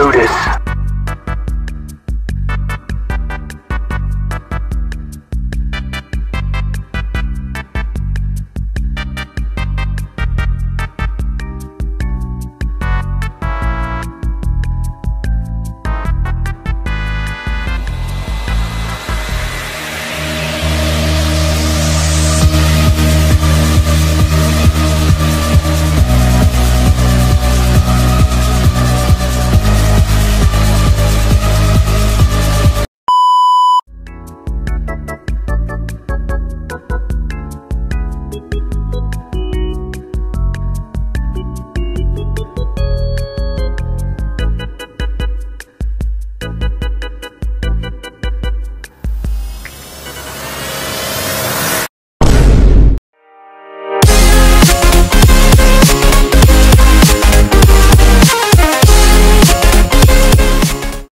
do this.